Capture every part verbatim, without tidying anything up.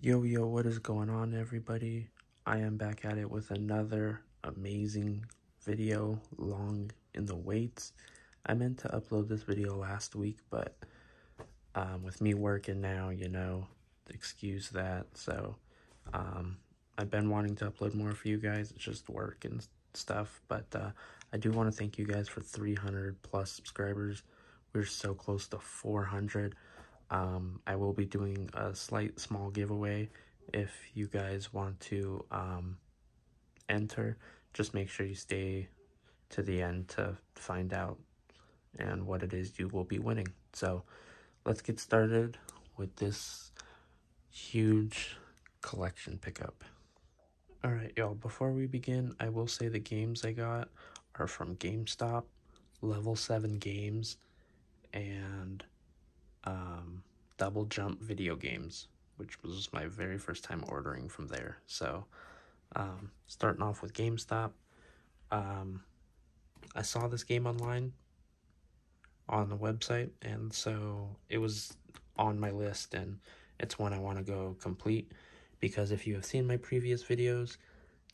Yo, yo, what is going on, everybody? I am back at it with another amazing video, long in the waits. I meant to upload this video last week, but um, with me working now, you know, excuse that. So um, I've been wanting to upload more for you guys. It's just work and stuff. But uh, I do want to thank you guys for three hundred plus subscribers. We're so close to four hundred. Um, I will be doing a slight small giveaway if you guys want to um, enter. Just make sure you stay to the end to find out and what it is you will be winning. So let's get started with this huge collection pickup. All right, y'all, before we begin, I will say the games I got are from GameStop, Level seven Games, and um Double Jump Video Games, which was my very first time ordering from there. So um starting off with GameStop, um I saw this game online on the website, and so it was on my list, and it's one I want to go complete, because if you have seen my previous videos,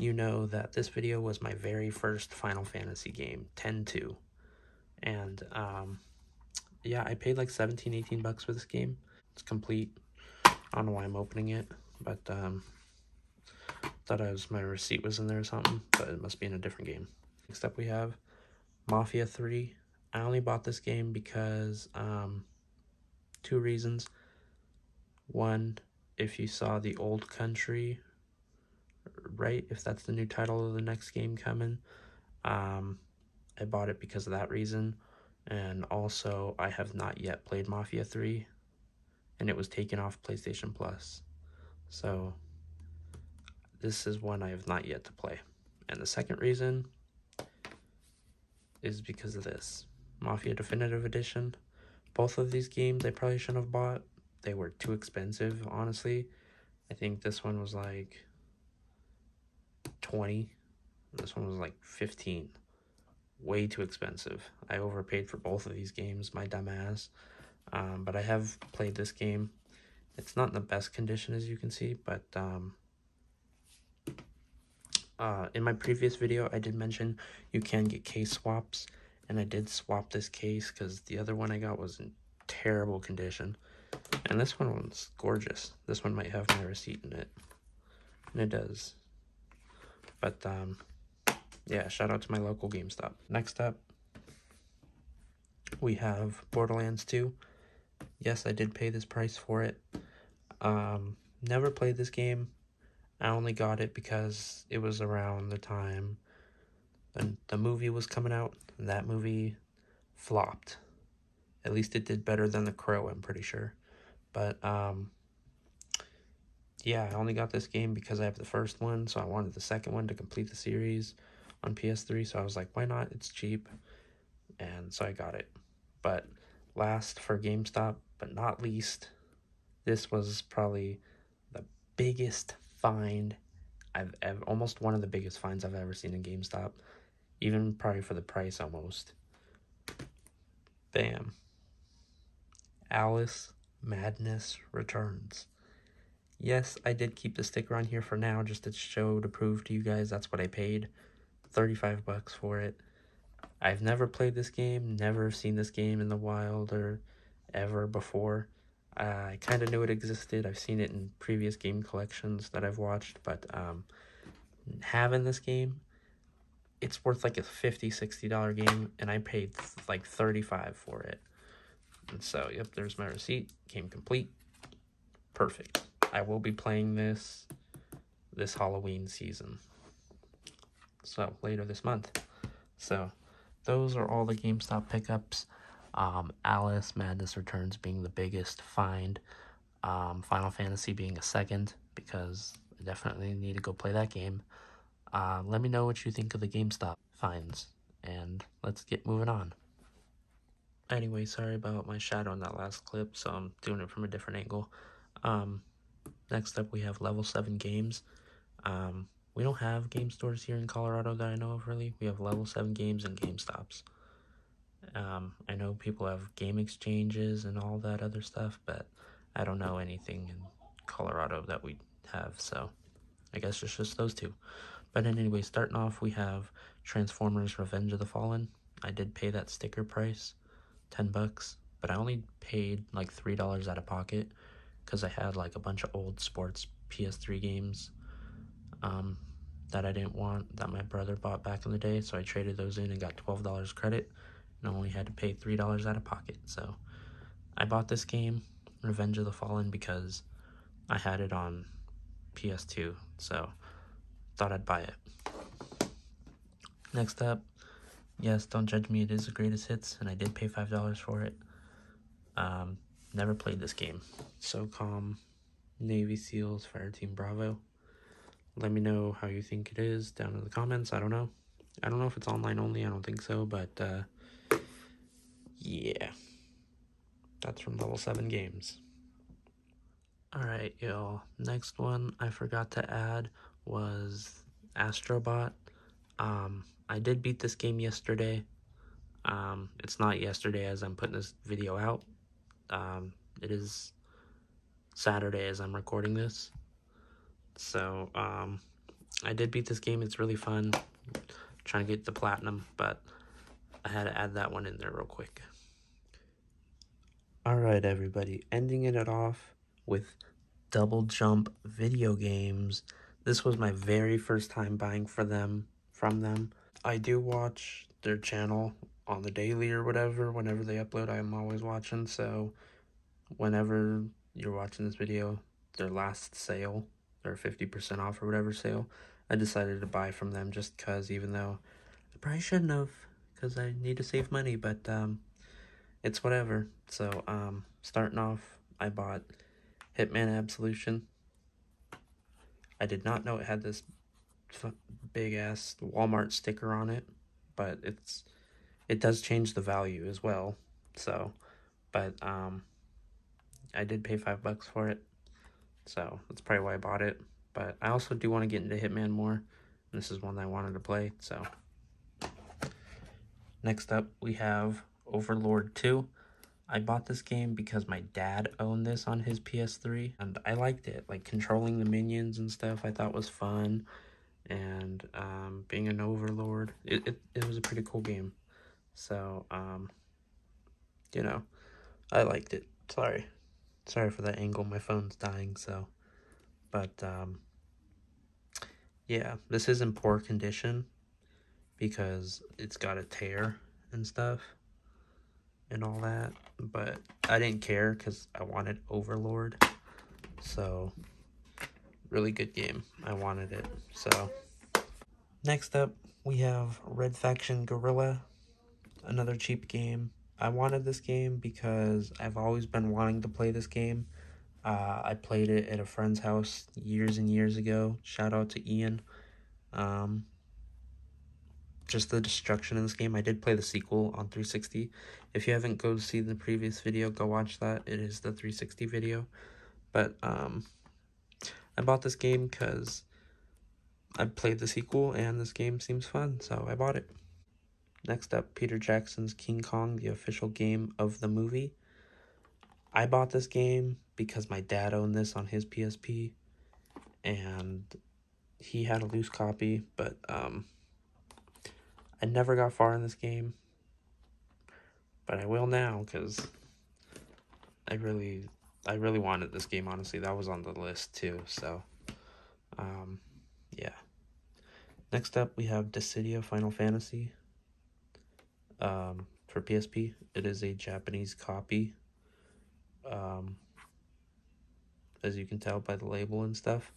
you know that this video was my very first Final Fantasy game, ten two, and um yeah, I paid like seventeen, eighteen bucks for this game. It's complete. I don't know why I'm opening it, but um, thought I was, my receipt was in there or something, but it must be in a different game. Next up we have Mafia three. I only bought this game because um, two reasons. One, if you saw The Old Country, right? If that's the new title of the next game coming, um, I bought it because of that reason. And also, I have not yet played Mafia three, and it was taken off PlayStation Plus. So this is one I have not yet to play. And the second reason is because of this. Mafia Definitive Edition. Both of these games I probably shouldn't have bought. They were too expensive, honestly. I think this one was like twenty. This one was like fifteen. Way too expensive. I overpaid for both of these games, my dumb ass. Um, but I have played this game. It's not in the best condition, as you can see, but um, uh, in my previous video, I did mention you can get case swaps, and I did swap this case because the other one I got was in terrible condition. And this one was gorgeous. This one might have my receipt in it, and it does. But um, yeah, shout out to my local GameStop. Next up, we have Borderlands two. Yes, I did pay this price for it. Um, never played this game. I only got it because it was around the time when the movie was coming out. That movie flopped. At least it did better than The Crow, I'm pretty sure. But, um, yeah, I only got this game because I have the first one, so I wanted the second one to complete the series on P S three, so I was like, why not? It's cheap, and so I got it. But last for GameStop, but not least, this was probably the biggest find I've ever, almost one of the biggest finds I've ever seen in GameStop, even probably for the price almost. Bam. Alice Madness Returns. Yes, I did keep the sticker on here for now, just to show, to prove to you guys that's what I paid. thirty-five bucks for it. I've never played this game, never seen this game in the wild or ever before. Uh, I kind of knew it existed. I've seen it in previous game collections that I've watched, but um, having this game, it's worth like a fifty, sixty dollar game, and I paid like thirty-five dollars for it. And so, yep, there's my receipt. Came complete. Perfect. I will be playing this this Halloween season. So later this month. So those are all the GameStop pickups. Um, Alice Madness Returns being the biggest find. Um, Final Fantasy being a second, because I definitely need to go play that game. Uh, let me know what you think of the GameStop finds, and let's get moving on. Anyway, sorry about my shadow in that last clip, so I'm doing it from a different angle. Um, next up we have Level seven Games. Um, We don't have game stores here in Colorado that I know of, really. We have Level seven Games and GameStops. Um, I know people have game exchanges and all that other stuff, but I don't know anything in Colorado that we have, so I guess it's just those two. But anyway, starting off, we have Transformers Revenge of the Fallen. I did pay that sticker price, ten bucks, but I only paid like three dollars out of pocket because I had like a bunch of old sports P S three games um, that I didn't want, that my brother bought back in the day, so I traded those in and got twelve dollars credit, and I only had to pay three dollars out of pocket. So I bought this game, Revenge of the Fallen, because I had it on P S two, so thought I'd buy it. Next up, yes, don't judge me, it is the greatest hits, and I did pay five dollars for it. Um, never played this game. SoCom Navy SEALs Fireteam Bravo. Let me know how you think it is down in the comments. I don't know. I don't know if it's online only, I don't think so, but uh, yeah. That's from Level seven Games. Alright, y'all. Next one I forgot to add was Astro Bot. Um, I did beat this game yesterday. Um, it's not yesterday as I'm putting this video out. Um, it is Saturday as I'm recording this. So, um, I did beat this game. It's really fun. I'm trying to get the platinum, but I had to add that one in there real quick. Alright, everybody. Ending it off with Double Jump Video Games. This was my very first time buying for them, from them. I do watch their channel on the daily or whatever. Whenever they upload, I'm always watching. So whenever you're watching this video, their last sale, their fifty percent off or whatever sale, I decided to buy from them just because, even though I probably shouldn't have because I need to save money, but um, it's whatever. So um, starting off, I bought Hitman Absolution. I did not know it had this big-ass Walmart sticker on it, but it's it does change the value as well. So, but um, I did pay five bucks for it, so that's probably why I bought it. But I also do want to get into Hitman more, and this is one that I wanted to play. So, next up we have Overlord two. I bought this game because my dad owned this on his P S three, and I liked it. Like, controlling the minions and stuff I thought was fun, and um, being an overlord, it, it, it was a pretty cool game. So, um, you know, I liked it. Sorry. Sorry for that angle. My phone's dying, so. But, um, yeah, this is in poor condition because it's got a tear and stuff and all that, but I didn't care because I wanted Overlord. So, really good game. I wanted it. So, next up, we have Red Faction Guerrilla, another cheap game. I wanted this game because I've always been wanting to play this game. Uh, I played it at a friend's house years and years ago. Shout out to Ian. Um, just the destruction in this game. I did play the sequel on three sixty. If you haven't go see the previous video, go watch that. It is the three sixty video. But um, I bought this game because I played the sequel and this game seems fun, so I bought it. Next up, Peter Jackson's King Kong, the official game of the movie. I bought this game because my dad owned this on his P S P, and he had a loose copy, but um, I never got far in this game, but I will now because I really, I really wanted this game, honestly. That was on the list too, so, um, yeah. Next up, we have Dissidia Final Fantasy um, for P S P. It is a Japanese copy, um, as you can tell by the label and stuff,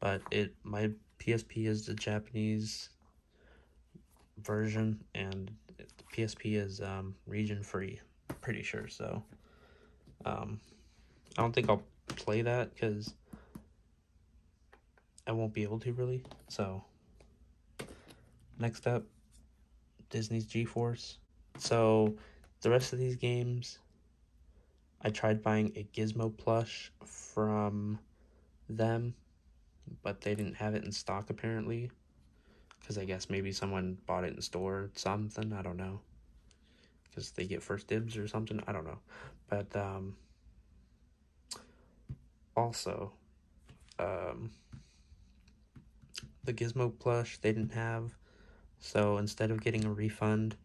but it, my P S P is the Japanese version, and P S P is um region free, pretty sure. So um I don't think I'll play that because I won't be able to, really. So next up, Disney's G-Force. So the rest of these games, I tried buying a Gizmo plush from them, but they didn't have it in stock apparently, because I guess maybe someone bought it in store or something, I don't know, because they get first dibs or something, I don't know. But um, also, um, the Gizmo plush they didn't have. So instead of getting a refund,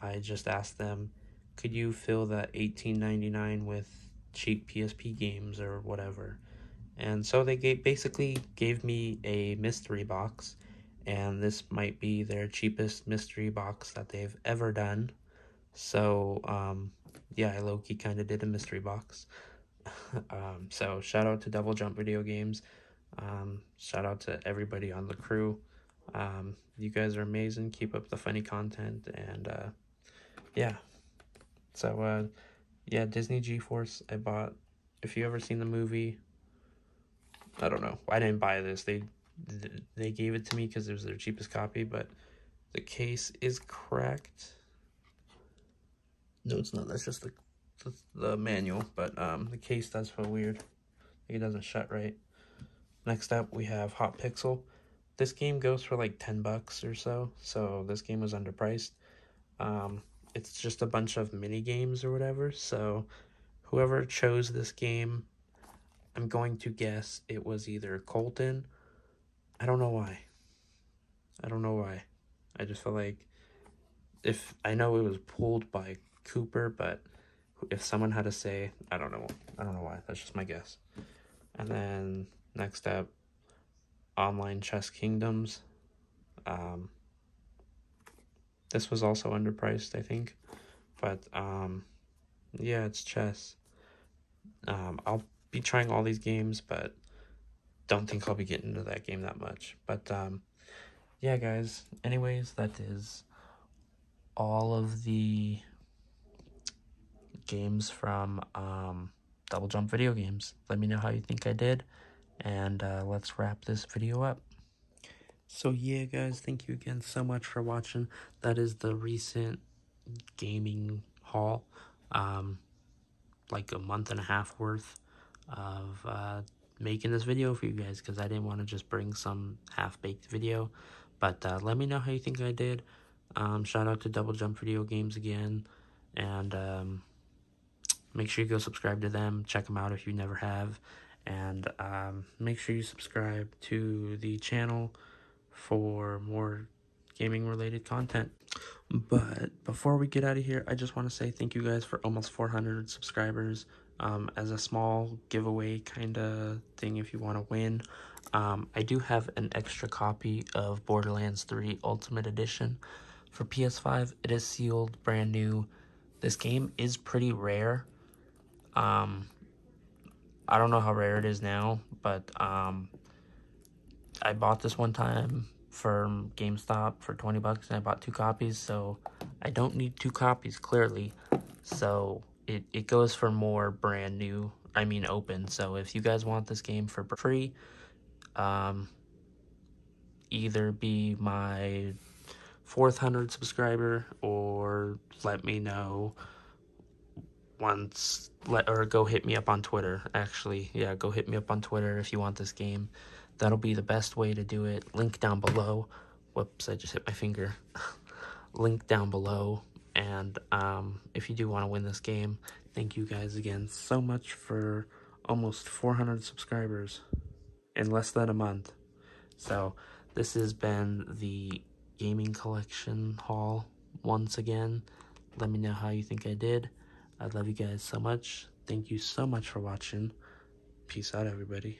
I just asked them, could you fill that eighteen ninety-nine with cheap P S P games or whatever? And so they gave, basically gave me a mystery box, and this might be their cheapest mystery box that they've ever done. So, um, yeah, I low-key kind of did a mystery box. um, so shout out to Double Jump Video Games. Um, shout out to everybody on the crew. Um, you guys are amazing. Keep up the funny content, and, uh, yeah. So, uh, yeah, Disney G-Force I bought. If you ever seen the movie, I don't know. I didn't buy this. They they gave it to me because it was their cheapest copy, but the case is cracked. No, it's not. That's just the the, the manual, but um, the case does feel weird. It doesn't shut right. Next up, we have Hot Pixel. This game goes for like ten bucks or so, so this game was underpriced. Um, it's just a bunch of mini games or whatever, so whoever chose this game, I'm going to guess it was either Colton. I don't know why. I don't know why. I just feel like if I know it was pulled by Cooper, but if someone had to say, I don't know. I don't know why. That's just my guess. And then next up, Online Chess Kingdoms. Um, this was also underpriced, I think. But um, yeah, it's chess. Um, I'll be trying all these games, but don't think I'll be getting into that game that much. But um, yeah, guys. Anyways, that is all of the games from um, Double Jump Video Games. Let me know how you think I did. And uh, let's wrap this video up. So yeah, guys, thank you again so much for watching. That is the recent gaming haul, um, like a month and a half worth of uh, making this video for you guys, because I didn't want to just bring some half-baked video. But uh, let me know how you think I did. Um, shout out to Double Jump Video Games again, and um, make sure you go subscribe to them. Check them out if you never have. And um, make sure you subscribe to the channel for more gaming-related content. But before we get out of here, I just want to say thank you guys for almost four hundred subscribers. Um, as a small giveaway kind of thing, if you want to win, um, I do have an extra copy of Borderlands three Ultimate Edition for P S five. It is sealed, brand new. This game is pretty rare. Um... I don't know how rare it is now, but um, I bought this one time from GameStop for twenty bucks, and I bought two copies, so I don't need two copies, clearly. So it, it goes for more brand new, I mean open. So if you guys want this game for free, um, either be my fourth hundred subscriber or let me know. Once let or go hit me up on Twitter. Actually, yeah, go hit me up on Twitter if you want this game. That'll be the best way to do it. Link down below. Whoops, I just hit my finger. Link down below. And um if you do want to win this game, thank you guys again so much for almost four hundred subscribers in less than a month. So this has been the gaming collection haul once again. Let me know how you think I did. I love you guys so much. Thank you so much for watching. Peace out, everybody.